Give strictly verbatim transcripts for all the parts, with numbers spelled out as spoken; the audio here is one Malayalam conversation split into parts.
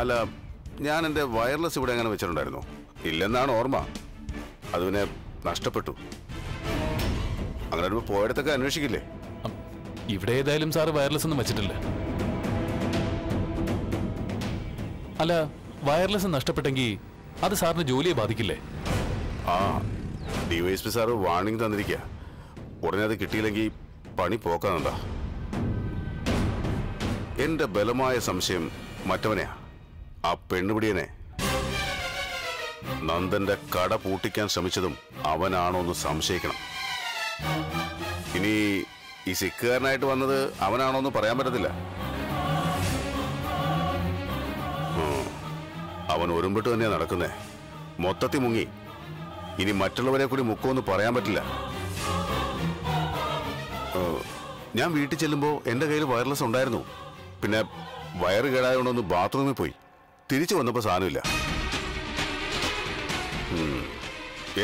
അല്ല ഞാൻ എൻ്റെ വയർലെസ് ഇവിടെ എങ്ങനെ വെച്ചിട്ടുണ്ടായിരുന്നു? ഇല്ലെന്നാണ് ഓർമ്മ. അത് പിന്നെ നഷ്ടപ്പെട്ടു. അങ്ങനെ വരുമ്പോൾ പോയടത്തൊക്കെ അന്വേഷിക്കില്ലേ? ഇവിടെ ഏതായാലും സാർ വയർലെസ് ഒന്നും വെച്ചിട്ടില്ല. അല്ല, വയർലെസ് നഷ്ടപ്പെട്ടെങ്കിൽ അത് സാറിന് ജോലിയെ ബാധിക്കില്ലേ? ആ, ഡിവൈഎസ്പി സാറ് വാർണിംഗ് തന്നിരിക്കുക. ഉടനെ അത് കിട്ടിയില്ലെങ്കിൽ പണി പോക്കാനുണ്ടാ. എൻ്റെ ബലമായ സംശയം മറ്റവനെയാ, ആ പെണ്ണുപിടിയനെ. നന്ദന്റെ കട പൂട്ടിക്കാൻ ശ്രമിച്ചതും അവനാണോ എന്ന് സംശയിക്കണം. ഇനി ഈ സിക്കുകാരനായിട്ട് വന്നത് അവനാണോ എന്ന് പറയാൻ പറ്റത്തില്ല. അവൻ ഒരുമ്പിട്ട് തന്നെയാണ് നടക്കുന്നേ. മൊത്തത്തിൽ മുങ്ങി. ഇനി മറ്റുള്ളവരെ കൂടി മുക്കുമെന്ന് പറയാൻ പറ്റില്ല. ഞാൻ വീട്ടിൽ ചെല്ലുമ്പോൾ എൻ്റെ കയ്യിൽ വയർലെസ് ഉണ്ടായിരുന്നു. പിന്നെ വയറ് കേടായതുകൊണ്ടൊന്ന് ബാത്റൂമിൽ പോയി. തിരിച്ചു വന്നപ്പോൾ സാധനമില്ല.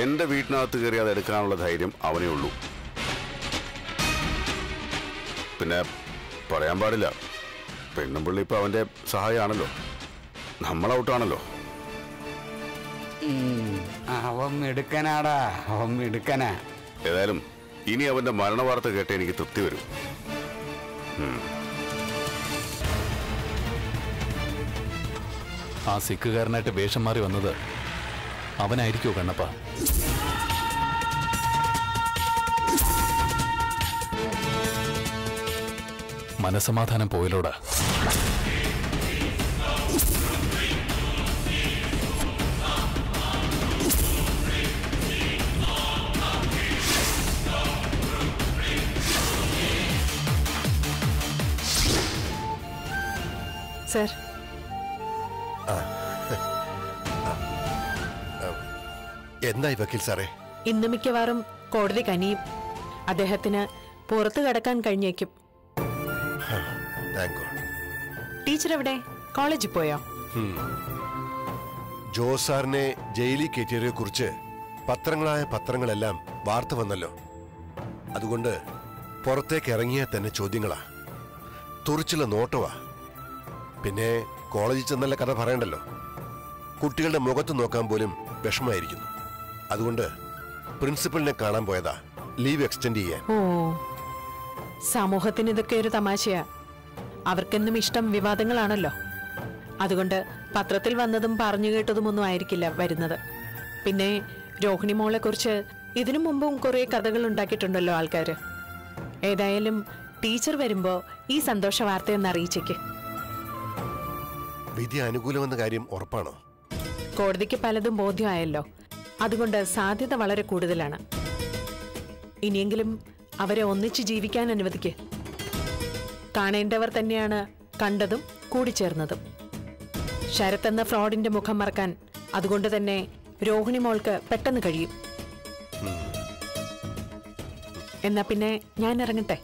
എൻ്റെ വീട്ടിനകത്ത് കയറി അത് എടുക്കാനുള്ള ധൈര്യം അവനേ ഉള്ളൂ. പിന്നെ പറയാൻ പാടില്ല, പെണ്ണും പുള്ളി ഇപ്പം അവൻ്റെ സഹായമാണല്ലോ, നമ്മളൗട്ടാണല്ലോ. ഏതായാലും ഇനി അവൻ്റെ മരണ വാർത്ത കേട്ടേ എനിക്ക് തൃപ്തി വരും. ആ സിക്കുകാരനായിട്ട് വേഷം മാറി വന്നത് അവനായിരിക്കോ കണ്ണപ്പ? മനസമാധാനം പോയില്ലോടാ. സർ, എന്തായി വക്കീൽ സാറേ? ഇന്ന് മിക്കവാറും കോടതി കനിയും. അദ്ദേഹത്തിന് പുറത്തു കടക്കാൻ കഴിഞ്ഞേക്കും. ടീച്ചർ എവിടെ? കോളേജിൽ പോയോ? ജോസ് സാറിനെ ജയിലിൽ കയറ്റിയതിനെ കുറിച്ച് പത്രങ്ങളായ പത്രങ്ങളെല്ലാം വാർത്ത വന്നല്ലോ. അതുകൊണ്ട് പുറത്തേക്ക് ഇറങ്ങിയാൽ തന്നെ ചോദ്യങ്ങളാ, തുറിച്ചുള്ള നോട്ടവാ. പിന്നെ കോളേജിൽ ചെന്നല്ല കഥ പറയണ്ടല്ലോ. കുട്ടികളുടെ മുഖത്ത് നോക്കാൻ പോലും വിഷമായിരിക്കുന്നു. അതുകൊണ്ട് പ്രിൻസിപ്പലിനെ കാണാൻ പോയതാ, ലീവ് എക്സ്റ്റെൻഡ് ചെയ്യാൻ. ഓ, സമൂഹത്തിന് ഇതൊക്കെ ഒരു തമാശയാ. അവർക്കെന്നും ഇഷ്ടം വിവാദങ്ങളാണല്ലോ. അതുകൊണ്ട് പത്രത്തിൽ വന്നതും പറഞ്ഞു കേട്ടതുമൊന്നും ആയിരിക്കില്ല വരുന്നത്. പിന്നെ രോഹിണി മോളെ കുറിച്ച് ഇതിനു മുമ്പും കുറേ കഥകൾ ഉണ്ടാക്കിയിട്ടുണ്ടല്ലോ ആൾക്കാർ. ഏതായാലും ടീച്ചർ വരുമ്പോൾ ഈ സന്തോഷ വാർത്തയൊന്ന് അറിയിച്ചേക്ക്. വിധി അനുകൂലമെന്ന കാര്യം ഉറപ്പാണോ? കോടതിക്ക് പലതും ബോധ്യമായല്ലോ. അതുകൊണ്ട് സാധ്യത വളരെ കൂടുതലാണ്. ഇനിയെങ്കിലും അവരെ ഒന്നിച്ച് ജീവിക്കാൻ അനുവദിക്കേ. കാണേണ്ടവർ തന്നെയാണ് കണ്ടതും കൂടിച്ചേർന്നതും. ശരത് എന്ന ഫ്രോഡിന്റെ മുഖം മറക്കാൻ അതുകൊണ്ട് തന്നെ രോഹിണി മോൾക്ക് പെട്ടെന്ന് കഴിയും. എന്നാ പിന്നെ ഞാൻ ഇറങ്ങട്ടെ.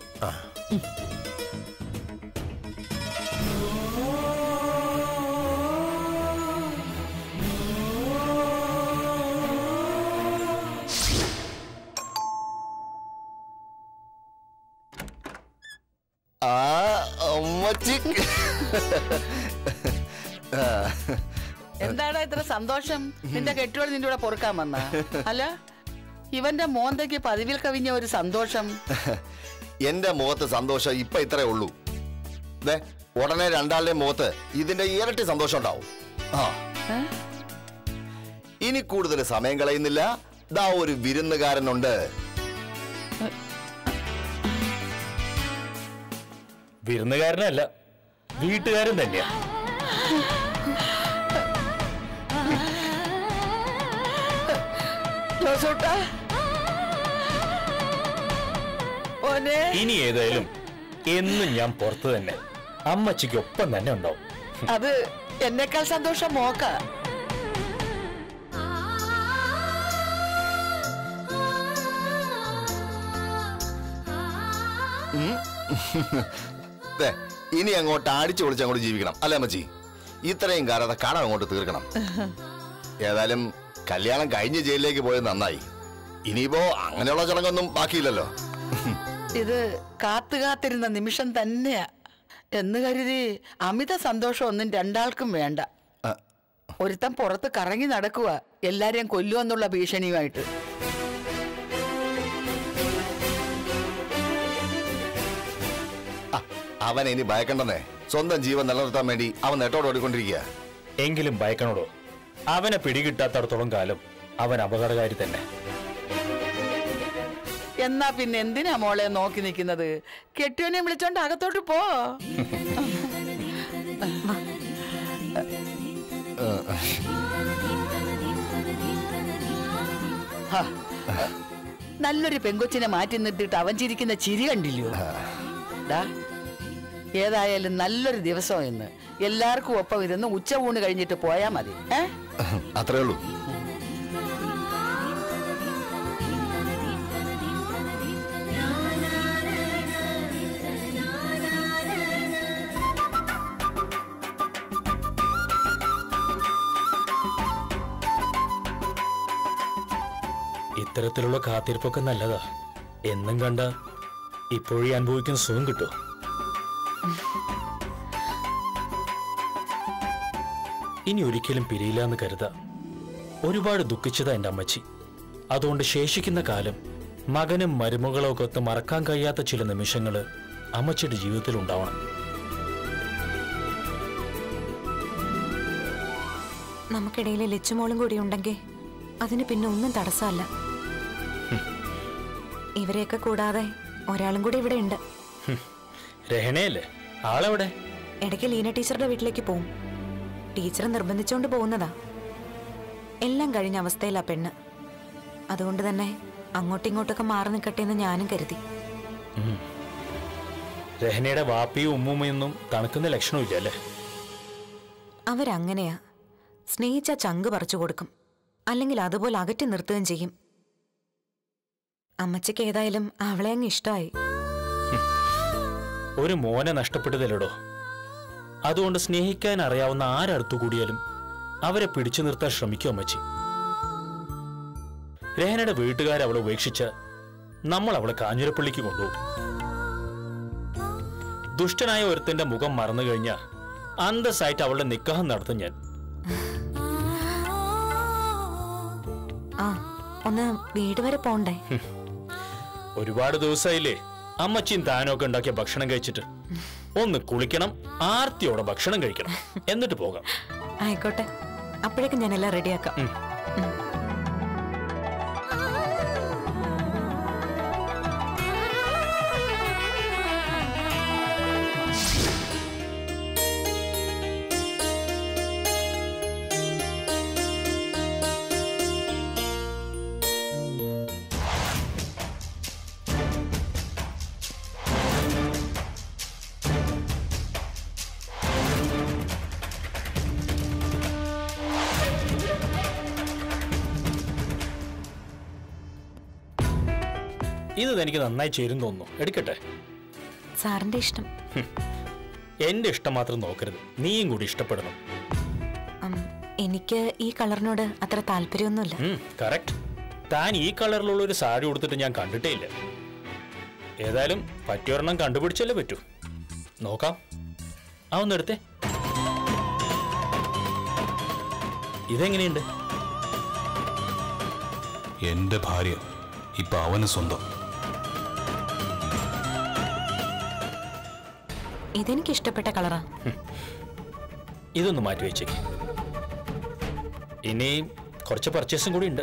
എന്താടാ ഇത്ര സന്തോഷം? നിന്റെ കെട്ടിയോട് നിന്റെ കൂടെ പൊറുക്കാൻ വന്ന? അല്ല, ഇവന്റെ മോന്തയ്ക്ക് പതിവിൽ കവിഞ്ഞ ഒരു സന്തോഷം. എന്റെ മുഖത്ത് സന്തോഷം ഇപ്പൊ ഇത്രേ ഉള്ളൂ. ഉടനെ രണ്ടാളുടെ മുഖത്ത് ഇതിന്റെ ഇരട്ടി സന്തോഷം ഉണ്ടാവും. ഇനി കൂടുതൽ സമയം കളയുന്നില്ല. ദാ ഒരു വിരുന്നുകാരനുണ്ട്. വിരുന്നുകാരനല്ല, വീട്ടുകാരൻ തന്നെയാ. ഇനി ഏതായാലും എന്നും ഞാൻ പുറത്ത് തന്നെ, അമ്മച്ചിക്ക് ഒപ്പം തന്നെ ഉണ്ടാവും. അത് എന്നെക്കാൾ സന്തോഷം മോക്ക. ഇനി അങ്ങോട്ട് അടിച്ചു പൊളിച്ച് അങ്ങോട്ട് ജീവിക്കണം അല്ലേ അമ്മച്ചി? ഇത്രയും കാലം അത് കടം അങ്ങോട്ട് തീർക്കണം. ഏതായാലും കല്യാണം കഴിഞ്ഞ് ജയിലിലേക്ക് പോയത് നന്നായി. ഇനിയിപ്പോ അങ്ങനെയുള്ള ചടങ്ങൊന്നും ബാക്കിയില്ലല്ലോ. ഇത് കാത്തു കാത്തിരുന്ന നിമിഷം തന്നെയാ എന്ന് കരുതി അമിത സന്തോഷം ഒന്നും രണ്ടാൾക്കും വേണ്ട. ഒരുത്തൻ പുറത്ത് കറങ്ങി നടക്കുക എല്ലാരെയും കൊല്ലുമെന്നുള്ള ഭീഷണിയുമായിട്ട്. അവനെ ഇനി ഭയക്കണ്ടെന്നേ, സ്വന്തം ജീവൻ നിലനിർത്താൻ വേണ്ടി അവൻ നെട്ടോടോടിക്കൊണ്ടിരിക്കുക. എങ്കിലും ഭയക്കണോടോ, അവനെ പിടികിട്ടാത്തടത്തോളം കാലം അവൻ അപകടകാരി തന്നെ. എന്നാ പിന്നെ എന്തിനാ മോളെ നോക്കി നിൽക്കുന്നത്? കെട്ടിയോനെ വിളിച്ചോണ്ട് അകത്തോട്ട് പോ. നല്ലൊരു പെങ്കൊച്ചിനെ മാറ്റി നിർത്തിയിട്ട് അവൻ ചിരിക്കുന്ന ചിരി കണ്ടില്ലയോ? ഏതായാലും നല്ലൊരു ദിവസം ഇന്ന്. എല്ലാവർക്കും ഒപ്പം ഇരുന്ന് ഉച്ചകൂണ് കഴിഞ്ഞിട്ട് പോയാ മതി. അത്രേ ഉള്ളൂ. ഇത്തരത്തിലുള്ള കാത്തിരിപ്പൊക്കെ നല്ലതാ. എന്നും കണ്ട ഇപ്പോഴേ അനുഭവിക്കുന്ന സുഖം കിട്ടും. ഇനി ഒരിക്കലും പിരിയില്ല എന്ന് കരുതാം. ഒരുപാട് ദുഃഖിച്ചതാ എൻ്റെ അമ്മച്ചി. അതുകൊണ്ട് ശേഷിക്കുന്ന കാലം മകനും മരുമകളോ ഒക്കെ മറക്കാൻ കഴിയാത്ത ചില നിമിഷങ്ങൾ അമ്മച്ചിയുടെ ജീവിതത്തിൽ ഉണ്ടാവണം. നമുക്കിടയിൽ ലച്ചുമോളും കൂടി ഉണ്ടെങ്കിൽ അതിന് പിന്നെ ഒന്നും തടസ്സമല്ല. ഇവരെയൊക്കെ കൂടാതെ ഒരാളും കൂടി ഇവിടെ ഉണ്ട്. രഹനയല്ലേ ആളെവിടെ? ഇടയ്ക്ക് ലീന ടീച്ചറുടെ വീട്ടിലേക്ക് പോകും. ടീച്ചർ നിർബന്ധിച്ചുകൊണ്ട് പോകുന്നതാ. എല്ലാം കഴിഞ്ഞ അവസ്ഥയിലാ പെണ്ണ്. അതുകൊണ്ട് തന്നെ അങ്ങോട്ടിങ്ങോട്ടൊക്കെ മാറി നിൽക്കട്ടെ എന്ന് ഞാനും കരുതി. രഹനയുടെ വാപ്പിയും ഉമ്മൂമ്മയൊന്നും തണുക്കുന്ന ലക്ഷണമില്ല അല്ലേ? അവരങ്ങനെയാ. സ്നേഹിച്ച ചങ്ക് പറിച്ചു കൊടുക്കും, അല്ലെങ്കിൽ അതുപോലെ അകറ്റി നിർത്തുകയും ചെയ്യും. അമ്മച്ചക്ക് ഏതായാലും അവളെ അങ്ങ് ഇഷ്ടമായി. ഒരു മോനെ നഷ്ടപ്പെട്ടതല്ലോ. അതുകൊണ്ട് സ്നേഹിക്കാൻ അറിയാവുന്ന ആരടുത്തു കൂടിയാലും അവരെ പിടിച്ചു നിർത്താൻ ശ്രമിക്കും അമ്മച്ചി. രഹനയുടെ വീട്ടുകാരവളെ ഉപേക്ഷിച്ച് നമ്മൾ അവളെ കാഞ്ഞിരപ്പള്ളിക്ക് കൊണ്ടുപോകും. ദുഷ്ടനായ ഒരുത്തന്റെ മുഖം മറന്നു കഴിഞ്ഞാൽ അന്തസ്സായിട്ട് അവളുടെ നിക്കാഹം നടത്തും ഞാൻ. ആ ഒന്ന് വീട് വരെ പോണ്ടേ? ഒരുപാട് ദിവസമായില്ലേ അമ്മച്ചിയും താനൊക്കെ ഉണ്ടാക്കിയ ഭക്ഷണം കഴിച്ചിട്ട്. ഒന്ന് കുളിക്കണം, ആർത്തിയോടെ ഭക്ഷണം കഴിക്കണം, എന്നിട്ട് പോകാം. ആയിക്കോട്ടെ, അപ്പോഴേക്കും ഞാൻ എല്ലാം റെഡിയാക്കാം. എനിക്ക് നന്നായി ചേരും തോന്നുന്നു. എടുക്കട്ടെ? സാറിന്റെ ഇഷ്ടം. എന്റെ ഇഷ്ടം മാത്രം നോക്കരുത്, നീയും കൂടി ഇഷ്ടപ്പെടണം. എനിക്ക് ഈ കളറിനോട് അത്ര താല്പര്യമൊന്നുമില്ല. കറക്റ്റ്. താൻ ഈ കളറിലുള്ള ഒരു സാരി കൊടുത്തിട്ട് ഞാൻ കണ്ടിട്ടേ ഇല്ല. ഏതായാലും പറ്റിയൊരെണ്ണം കണ്ടുപിടിച്ചല്ലേ പറ്റൂ. നോക്കാം. ആ ഒന്നെടുത്തേ. ഇതെങ്ങനെയുണ്ട്? എന്റെ ഭാര്യ ഇപ്പൊ അവന് സ്വന്തം. ഇതെനിക്ക് ഇഷ്ടപ്പെട്ട കളറാ. ഇതൊന്ന് മാറ്റി വെച്ചേക്ക്. ഇനി കുറച്ച് പർച്ചേസും കൂടി ഉണ്ട്.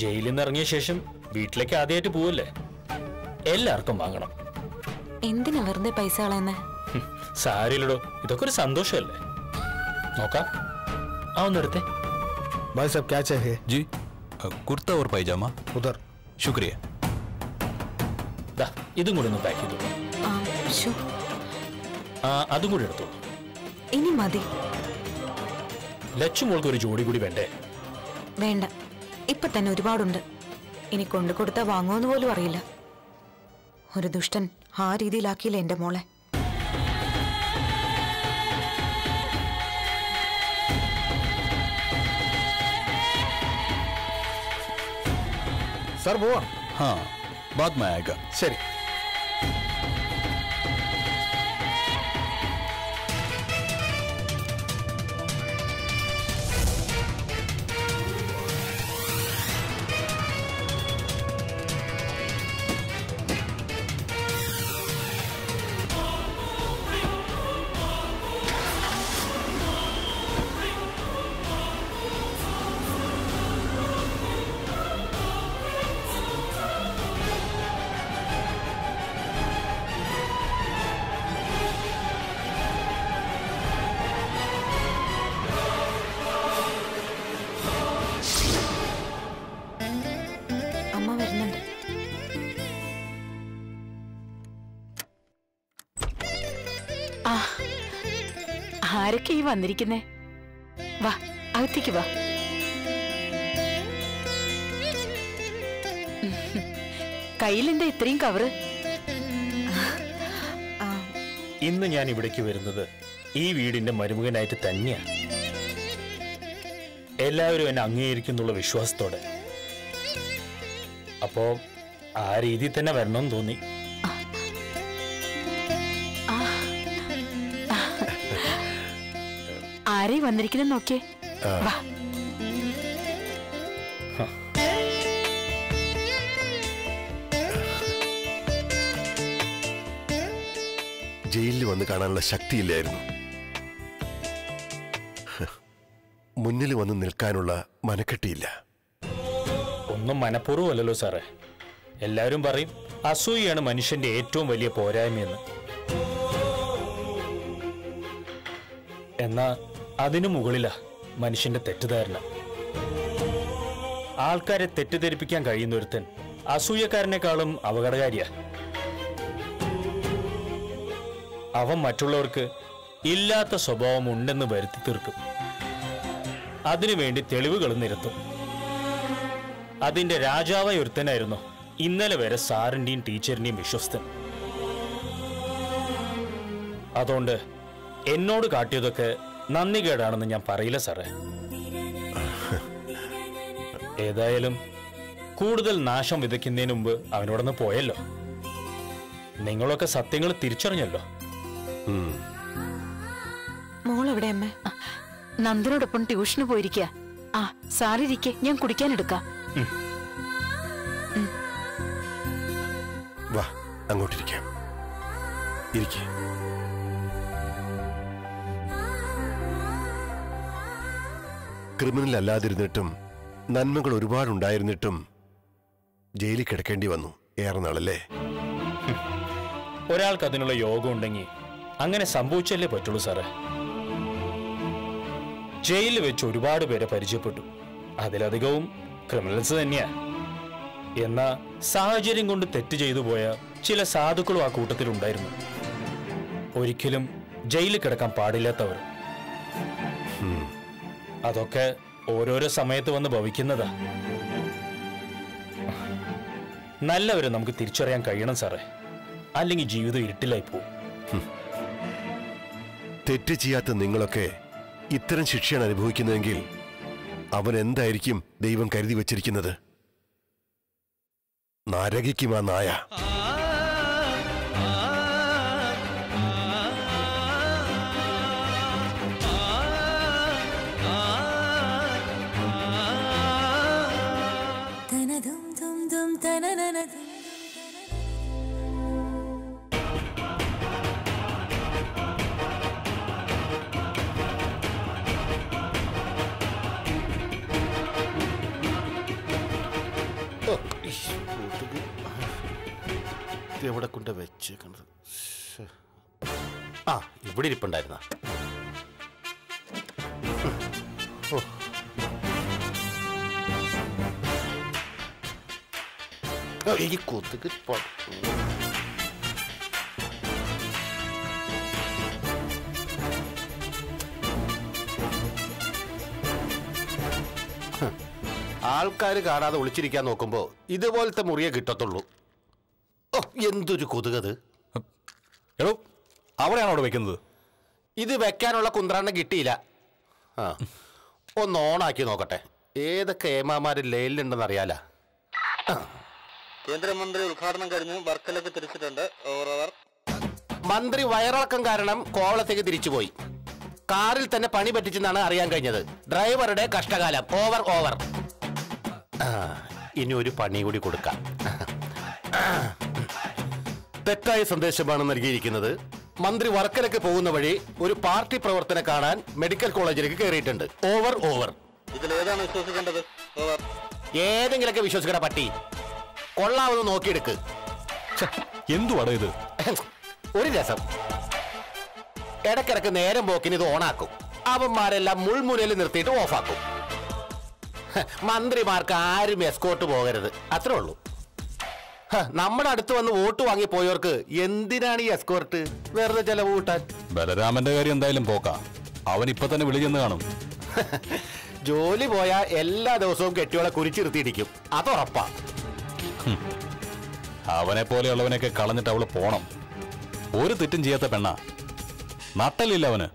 ജയിലിൽ നിന്ന് ഇറങ്ങിയ ശേഷം വീട്ടിലേക്ക് ആദ്യമായിട്ട് പോവല്ലേ, എല്ലാവർക്കും വാങ്ങണം. എന്തിനാ വെറുതെ പൈസ കളയുന്നേ? സാരിയിലോ, ഇതൊക്കെ ഒരു സന്തോഷമല്ലേ. നോക്കാം. ആ ഒന്നെടുത്തേ. ഭായ് സാബ് ക്യാ ചാഹിയേ? ജി കുർത്ത ഓർ പൈജാമ ഉദർ. ശുക്രിയ. ദാ ഇതും കൂടി ഒന്ന് പാക്ക് ചെയ്തു. ആ ശു, അതും കൂടി എടുത്തു. ഇനി മതി. ലച്ചുമോൾക്ക് ഒരു ജോഡി കൂടി വേണ്ടേ? വേണ്ട, ഇപ്പൊ തന്നെ ഒരുപാടുണ്ട്. ഇനി കൊണ്ടു കൊടുത്താൽ വാങ്ങുമെന്ന് പോലും അറിയില്ല. ഒരു ദുഷ്ടൻ ആ രീതിയിലാക്കിയില്ല എന്റെ മോളെ. സർ പോവാ. ഹാ ബാദ് മേ ആയേഗാ. ശരി. ആരൊക്കെ ഈ വന്നിരിക്കുന്നേ? വാ അകത്തേക്ക് വാ. കയ്യിലെന്താ ഇത്രയും കവറ്? ഇന്ന് ഞാൻ ഇവിടേക്ക് വരുന്നത് ഈ വീടിന്റെ മരുമകനായിട്ട് തന്നെയാണ്. എല്ലാവരും എന്നെ അംഗീകരിക്കുന്നുള്ള വിശ്വാസത്തോടെ. അപ്പോ ആ രീതി തന്നെ വരണമെന്ന് തോന്നി. ആരെ വന്നിരിക്കുന്ന നോക്കേ. ജയിലിൽ വന്ന് കാണാനുള്ള ശക്തിയില്ലായിരുന്നു, മുന്നിൽ വന്ന് നിൽക്കാനുള്ള മനക്കെട്ടിയില്ല. ഒന്നും മനഃപൂർവ്വമല്ലോ സാറേ. എല്ലാവരും പറയും അസൂയയാണ് മനുഷ്യന്റെ ഏറ്റവും വലിയ പോരായ്മയെന്ന്. എന്നാ അതിനു മുകളിലാ മനുഷ്യന്റെ തെറ്റിദ്ധാരണ. ആൾക്കാരെ തെറ്റിദ്ധരിപ്പിക്കാൻ കഴിയുന്ന ഒരുത്തൻ അസൂയക്കാരനേക്കാളും അപകടകാരിയാ. അവൻ മറ്റുള്ളവർക്ക് ഇല്ലാത്ത സ്വഭാവം ഉണ്ടെന്ന് വരുത്തി തീർക്കും. അതിനുവേണ്ടി തെളിവുകൾ നിരത്തും. അതിന്റെ രാജാവായി ഒരുത്തനായിരുന്നു ഇന്നലെ വരെ സാറിന്റെയും ടീച്ചറിന്റെയും വിശ്വസ്തൻ. അതുകൊണ്ട് എന്നോട് കാട്ടിയതൊക്കെ നന്ദി കേടാണെന്ന് ഞാൻ പറയില്ല സാറേ. ഏതായാലും കൂടുതൽ നാശം വിതയ്ക്കുന്നതിന് മുമ്പ് അവനോടൊന്ന് പോയല്ലോ. നിങ്ങളൊക്കെ സത്യങ്ങൾ തിരിച്ചറിഞ്ഞല്ലോ. മോളെവിടെ? അമ്മ നന്ദനോടൊപ്പം ട്യൂഷന് പോയിരിക്കുക. ആ സാറിരിക്കെ, ഞാൻ കുടിക്കാനെടുക്കാം. വാ അങ്ങോട്ടിരിക്കാം. ഇരിക്കേ. ക്രിമിനൽ അല്ലാതിരുന്നിട്ടും നന്മകൾ ഒരുപാടുണ്ടായിരുന്നിട്ടും ജയിലിൽ കിടക്കേണ്ടി വന്നു ഏറെ നാളല്ലേ. ഒരാൾക്ക് അതിനുള്ള യോഗം ഉണ്ടെങ്കിൽ അങ്ങനെ സംഭവിച്ചല്ലേ പറ്റുള്ളൂ സാറേ. ജയിലിൽ വെച്ച് ഒരുപാട് പേരെ പരിചയപ്പെട്ടു, അതിലധികവും ക്രിമിനൽസ് തന്നെയാ. എന്നാ സാഹചര്യം കൊണ്ട് തെറ്റ് ചെയ്തു പോയ ചില സാധുക്കളും ആ കൂട്ടത്തിലുണ്ടായിരുന്നു. ഒരിക്കലും ജയിലിൽ കിടക്കാൻ പാടില്ലാത്തവർ. അതൊക്കെ ഓരോരോ സമയത്ത് വന്ന് ഭവിക്കുന്നതാ. നല്ലവരെ നമുക്ക് തിരിച്ചറിയാൻ കഴിയണം സാറേ, അല്ലെങ്കിൽ ജീവിതം ഇരുട്ടിലായി പോകും. തെറ്റ് ചെയ്യാത്ത നിങ്ങളൊക്കെ ഇത്തരം ശിക്ഷയാണ് അനുഭവിക്കുന്നതെങ്കിൽ അവൻ എന്തായിരിക്കും ദൈവം കരുതി വച്ചിരിക്കുന്നത്? നരകിക്കും ആ നായ. എവിടെ കൊണ്ട് വെച്ചേക്കണത്? ആ ഇവിടെ ഇരിപ്പുണ്ടായിരുന്ന. ആൾക്കാർ കാണാതെ ഒളിച്ചിരിക്കാൻ നോക്കുമ്പോ ഇതുപോലത്തെ മുറിയെ കിട്ടത്തുള്ളൂ. എന്തൊരു കൊതുകത്! എടോ അവിടെയാണോ അവിടെ വെക്കുന്നത്? ഇത് വെക്കാനുള്ള കുന്ത്രാണ്ണം കിട്ടിയില്ല. ആ ഒന്ന് ഓണാക്കി നോക്കട്ടെ. ഏതൊക്കെ ഏമാമാര് ലേലിലുണ്ടെന്ന് അറിയാല. കേന്ദ്രമന്ത്രി ഉദ്ഘാടനം കഴിഞ്ഞ് വർക്കലേക്ക് തിരിച്ചിട്ടുണ്ട്. മന്ത്രി വയറിളക്കം കാരണം കോവളത്തേക്ക് തിരിച്ചുപോയി. കാറിൽ തന്നെ പണി പറ്റിച്ചെന്നാണ് അറിയാൻ കഴിഞ്ഞത്. ഡ്രൈവറുടെ കഷ്ടകാലം. Over over. ഇനി ഒരു പണി കൂടി കൊടുക്കാം. തെറ്റായ സന്ദേശമാണ് നൽകിയിരിക്കുന്നത്. മന്ത്രി വർക്കലയ്ക്ക് പോകുന്ന വഴി ഒരു പാർട്ടി പ്രവർത്തനം കാണാൻ മെഡിക്കൽ കോളേജിലേക്ക് കയറിയിട്ടുണ്ട്. Over over. ഇതിലേതാണ് വിശ്വസിക്കേണ്ടത്? ഏതെങ്കിലൊക്കെ വിശ്വസിക്കണ പട്ടി. കൊള്ളാവുന്ന നോക്കിയെടുക്ക്. എന്തുവാണ് ഇത്? ഒരു രസം. ഇടക്കിടക്ക് നേരം പോക്കിന് ഇത് ഓണാക്കും. അവന്മാരെല്ലാം മുൾമുനയിൽ നിർത്തിയിട്ട് ഓഫാക്കും. മന്ത്രിമാർക്ക് ആരും എസ്കോർട്ട് പോകരുത്, അത്രേ ഉള്ളൂ. നമ്മുടെ അടുത്ത് വന്ന് വോട്ട് വാങ്ങി പോയവർക്ക് എന്തിനാണ് ഈ എസ്കോർട്ട്? വെറുതെ ചെലവ് കൂട്ടാൻ. ബലരാമന്റെ കാര്യം എന്തായാലും പോക്കാം. ജോലി പോയ എല്ലാ ദിവസവും കെട്ടിയോളെ കുരിച്ചിരുത്തിയിരിക്കും, അത് ഉറപ്പാ. അവനെ പോലെയുള്ളവനൊക്കെ കളഞ്ഞിട്ട് അവള് പോണം. ഒരു തെറ്റും ചെയ്യാത്ത പെണ്ണാ, നട്ടലില്ല അവന്,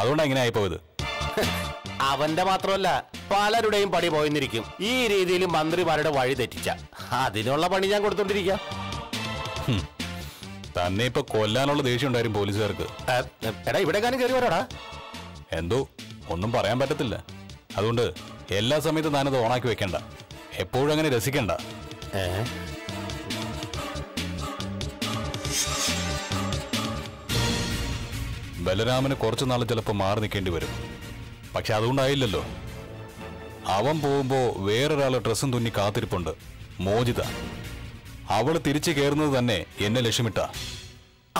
അതുകൊണ്ടാണ് ഇങ്ങനെ ആയിപ്പോയത്. അവന്റെ മാത്രമല്ല പലരുടെയും പണി പോയിന്നിരിക്കും ഈ രീതിയിൽ മന്ത്രിമാരുടെ വഴി തെറ്റിച്ച. അതിനുള്ള പണി ഞാൻ കൊടുത്തോണ്ടിരിക്കാം. തന്നെ ഇപ്പൊ കൊല്ലാനുള്ള ദേഷ്യം ഉണ്ടായിരുന്നു പോലീസുകാർക്ക്. എടാ ഇവിടെ കാര്യം കയറി വരാടാ. എന്തോ ഒന്നും പറയാൻ പറ്റത്തില്ല, അതുകൊണ്ട് എല്ലാ സമയത്തും താനത് ഓണാക്കി വെക്കണ്ട, എപ്പോഴും അങ്ങനെ രസിക്കണ്ട. ബലരാമന് കുറച്ചു നാൾ ചിലപ്പോൾ മാറി നിൽക്കേണ്ടി വരും, പക്ഷെ അതുകൊണ്ടായില്ലല്ലോ. അവൻ പോകുമ്പോൾ വേറൊരാൾ ഡ്രസ്സും തുന്നി കാത്തിരിപ്പുണ്ട്, മോചിത. അവൾ തിരിച്ചു കയറുന്നത് തന്നെ എന്നെ ലക്ഷ്യമിട്ട.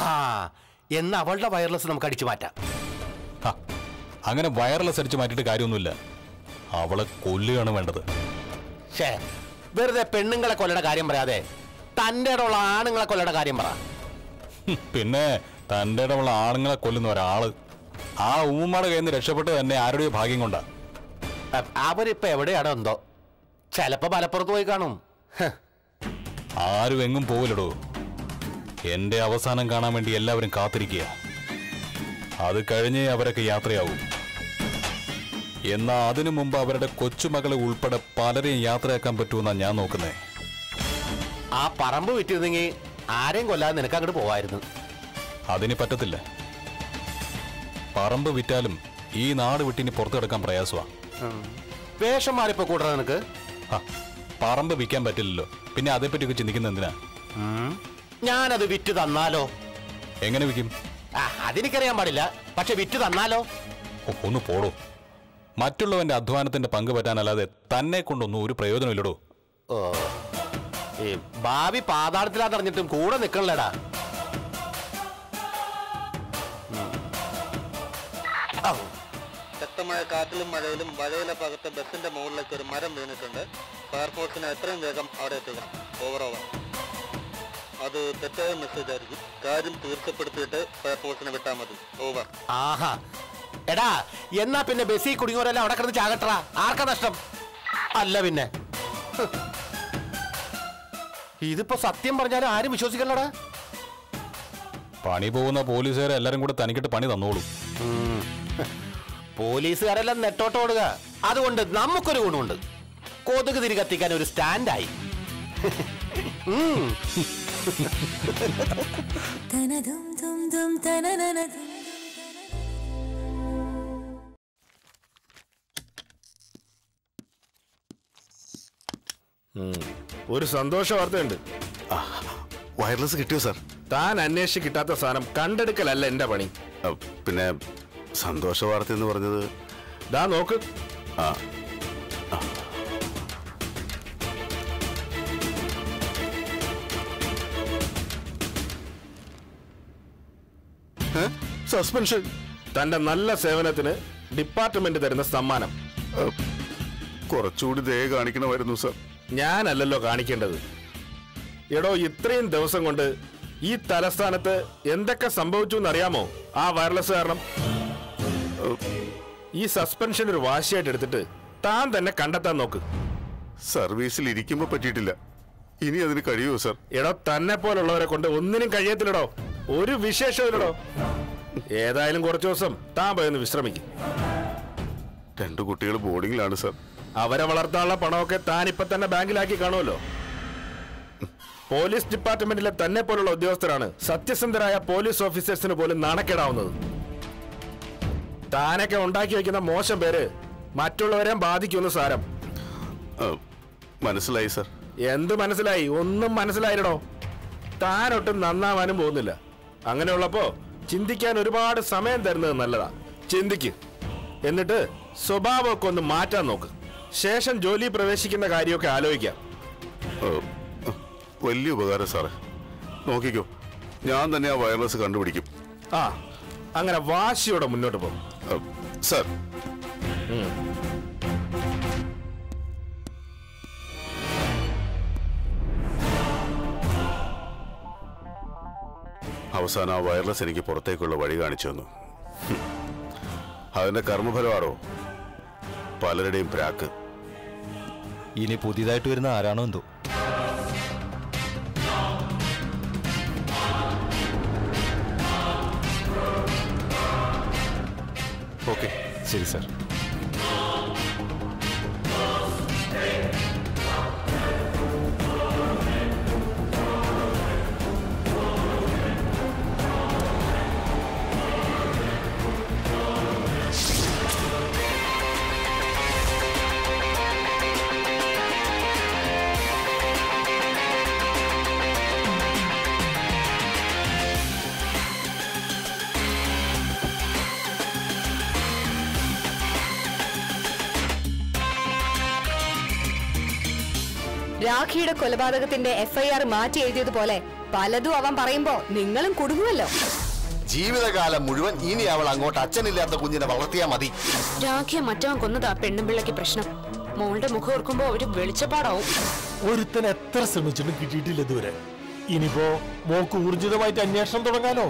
ആ എന്ന അവളുടെ വയർലെസ് നമുക്ക് അടിച്ചു മാറ്റാം. അങ്ങനെ വയർലെസ് അടിച്ചു മാറ്റിയിട്ട് കാര്യമൊന്നുമില്ല, അവളെ കൊല്ലുകയാണ് വേണ്ടത്. ഷേ വെറുതെ പെണ്ണുങ്ങളെ കൊല്ലയുടെ കാര്യം പറയാതെ തൻ്റെ ഇടമുള്ള ആണുങ്ങളെ കൊല്ലയുടെ കാര്യം പറ. പിന്നെ തൻ്റെ ഇടമുള്ള ആണുങ്ങളെ കൊല്ലുന്ന ഒരാള് ആ ഉമ്മുമാടെ കയ്യിൽ നിന്ന് രക്ഷപ്പെട്ട് തന്നെ ആരുടെയോ ഭാഗ്യം കൊണ്ടാ. അവരിപ്പോ എവിടെയാണോ എന്തോ, ചിലപ്പോ മലപ്പുറത്ത് പോയി കാണും. ആരും എങ്ങും പോവില്ലടോ, എന്റെ അവസാനം കാണാൻ വേണ്ടി എല്ലാവരും കാത്തിരിക്കുക. അത് കഴിഞ്ഞേ അവരൊക്കെ യാത്രയാവും. എന്നാ അതിനു മുമ്പ് അവരുടെ കൊച്ചുമകളെ ഉൾപ്പെടെ പലരെയും യാത്രയാക്കാൻ പറ്റുമെന്നാ ഞാൻ നോക്കുന്നേ. ആ പറമ്പ് വിറ്റിരുന്നെങ്കിൽ ആരെയും കൊല്ലാതെ നിനക്ക് അങ്ങോട്ട് പോവായിരുന്നു. അതിന് പറ്റത്തില്ല, പറമ്പ് വിറ്റാലും ഈ നാട് വിട്ടിനി പുറത്തെടുക്കാൻ പ്രയാസമാ. വേഷം മാറിപ്പോ കൂടാ നിനക്ക്. പറമ്പ് വിൽക്കാൻ പറ്റില്ലല്ലോ, പിന്നെ അതേപ്പറ്റിയൊക്കെ ചിന്തിക്കുന്ന എന്തിനാ? ഞാനത് വിറ്റ് തന്നാലോ? എങ്ങനെ വിൽക്കും? അതെനിക്കറിയാൻ പാടില്ല, പക്ഷെ വിറ്റ് തന്നാലോ? ഒന്ന് പോടോ, മറ്റുള്ളവന്റെ അധ്വാനത്തിന്റെ പങ്ക് പറ്റാനല്ലാതെ തന്നെ കൊണ്ടൊന്നും ഒരു പ്രയോജനമില്ലടോ. ഭാവി പാതാളത്തിലാന്നറിഞ്ഞിട്ടും കൂടെ നിൽക്കണല്ലേടാ. ശക്തമായ കാറ്റിലും മഴയിലും വലയിലെ ഭാഗത്ത് ബസിന്റെ മുകളിലേക്ക് ഒരു മരം വീണിട്ടുണ്ട്. ഫയർഫോഴ്സിന് എത്രയും വേഗം അവിടെ എത്തുക. Over over. അത് തെറ്റായ മെസ്സേജ് ആയിരിക്കും, കാര്യം തീർച്ചപ്പെടുത്തിയിട്ട് ഫയർഫോഴ്സിന് വിട്ടാൽ മതി. ഓവർ. ആഹാ എടാ, എന്നാ പിന്നെ ബസ്സിൽ കുടുങ്ങിയോരെല്ലാം അവിടെ കിടന്ന് ചാകട്ട, ആർക്കാ നഷ്ടം? അല്ല പിന്നെ ഇതിപ്പോ സത്യം പറഞ്ഞാലും ആരും വിശ്വസിക്കല്ലടാ. പണി പോകുന്ന പോലീസുകാരെ എല്ലാരും കൂടെ തനിക്കിട്ട് പണി തന്നോളൂ. പോലീസുകാരെല്ലാം നെട്ടോട്ട് ഓടുക, അതുകൊണ്ട് നമുക്കൊരു ഗുണമുണ്ട്, കൊതുക് തിരി കത്തിക്കാൻ ഒരു സ്റ്റാൻഡായി. ഒരു സന്തോഷ വാർത്തയുണ്ട്. വയർലെസ് കിട്ടിയോ സാർ? താൻ അന്വേഷിച്ച് കിട്ടാത്ത സാധനം കണ്ടെടുക്കലല്ല എന്റെ പണി. പിന്നെ സന്തോഷ വാർത്ത എന്ന് പറഞ്ഞത് ദാ നോക്ക്. ആ സസ്പെൻഷൻ. തന്റെ നല്ല സേവനത്തിന് ഡിപ്പാർട്ട്മെന്റ് തരുന്ന സമ്മാനം. കുറച്ചുകൂടി ദയ കാണിക്കണമായിരുന്നു സാർ. ഞാനല്ലല്ലോ കാണിക്കേണ്ടത്. എടോ, ഇത്രയും ദിവസം കൊണ്ട് ഈ തലസ്ഥാനത്ത് എന്തൊക്കെ സംഭവിച്ചു എന്നറിയാമോ? ആ വയർലെസ് കാരണം ഈ സസ്പെൻഷൻ ഒരു വാശിയായിട്ട് എടുത്തിട്ട് താൻ തന്നെ കണ്ടെത്താൻ നോക്ക്. സർവീസിൽ ഇരിക്കുമ്പോ പറ്റിയിട്ടില്ല, ഇനി അതിന് കഴിയുമോ സാർ? എടോ, തന്നെ പോലുള്ളവരെ കൊണ്ട് ഒന്നിനും കഴിയത്തില്ലടോ, ഒരു വിശേഷമില്ലടോ. ഏതായാലും കുറച്ചു ദിവസം താൻ പോയൊന്ന് വിശ്രമിക്കും. രണ്ടു കുട്ടികൾ ബോർഡിങ്ങിലാണ് സാർ. അവരെ വളർത്താനുള്ള പണമൊക്കെ താനിപ്പോ തന്നെ ബാങ്കിലാക്കി കാണുമല്ലോ. പോലീസ് ഡിപ്പാർട്ട്മെന്റിലെ തന്നെ പോലുള്ള ഉദ്യോഗസ്ഥരാണ് സത്യസന്ധരായ പോലീസ് ഓഫീസേഴ്സിന് പോലും നാണക്കേടാവുന്നത്. താനൊക്കെ ഉണ്ടാക്കി വെക്കുന്ന മോശം പേര് മറ്റുള്ളവരെ ബാധിക്കുമെന്ന് സാരം. മനസ്സിലായി സാർ. എന്ത് മനസ്സിലായി? ഒന്നും മനസ്സിലായില്ലടോ. താനൊട്ടും നന്നാവാനും പോകുന്നില്ല. അങ്ങനെയുള്ളപ്പോ ചിന്തിക്കാൻ ഒരുപാട് സമയം തരുന്നത് നല്ലതാ. ചിന്തിക്ക്, എന്നിട്ട് സ്വഭാവമൊക്കെ ഒന്ന് മാറ്റാൻ നോക്ക്. ശേഷം ജോലി പ്രവേശിക്കുന്ന കാര്യമൊക്കെ ആലോചിക്കാം. വലിയ ഉപകാരം സാറേ. നോക്കിക്കോ, ഞാൻ തന്നെ ആ വയർലെസ് കണ്ടുപിടിക്കും. ആ അങ്ങനെ വാശിയോടെ മുന്നോട്ട് പോകും സാർ. അവസാനം ആ വയർലെസ് എനിക്ക് പുറത്തേക്കുള്ള വഴി കാണിച്ചു തന്നു. അതിന്റെ കർമ്മഫലമാണോ പലരുടെയും പ്രാക്ക്? ഇനി പുതിയതായിട്ട് വരുന്ന ആരാണോ എന്തോ. ഓക്കെ, ശരി സാർ. രാഖിയുടെ കൊലപാതകത്തിന്റെ എഫ്ഐആർ മാറ്റി എഴുതിയതുപോലെ പലതും അവൻ പറയുമ്പോ നിങ്ങളും കുടുങ്ങുമല്ലോ. ജീവിതകാലം മുഴുവൻ ഇനി അവൾ അങ്ങോട്ട് അച്ഛനില്ലാത്ത കുഞ്ഞിനെ വളർത്തിയാ മതി. രാഖിയെ മറ്റവൻ കൊന്നതാ പെണ്ണുമ്പിള്ളക്ക് പ്രശ്നം. മോളുടെ മുഖം ഓർക്കുമ്പോ ഒരു വെളിച്ചപ്പാടാവും. ഒരുത്തൻ എത്ര ശ്രമിച്ചിട്ടും കിട്ടിയിട്ടില്ല ഇതുവരെ. ഇനിയിപ്പോ മോക്ക് ഊർജിതമായിട്ട് അന്വേഷണം തുടങ്ങാനോ?